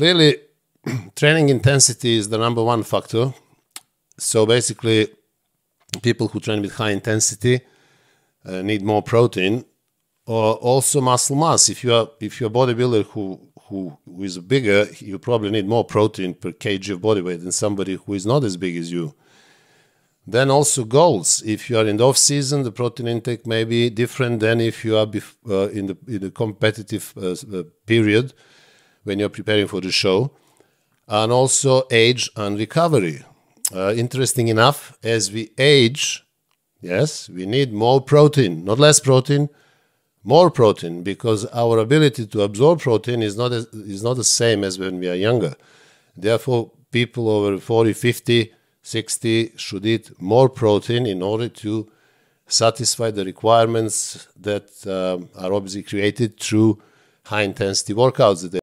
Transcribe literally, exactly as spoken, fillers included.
Clearly, training intensity is the number one factor. So basically, people who train with high intensity uh, need more protein, or also muscle mass. If you are if you're a bodybuilder who who is bigger, you probably need more protein per kg of body weight than somebody who is not as big as you. Then also goals. If you are in the off season, the protein intake may be different than if you are bef uh, in the in the competitive uh, uh, period when you're preparing for the show. And also age and recovery. Uh, interesting enough, as we age, yes, we need more protein, not less protein, more protein, because our ability to absorb protein is not, as, is not the same as when we are younger. Therefore, people over forty, fifty, sixty should eat more protein in order to satisfy the requirements that um, are obviously created through high-intensity workouts that they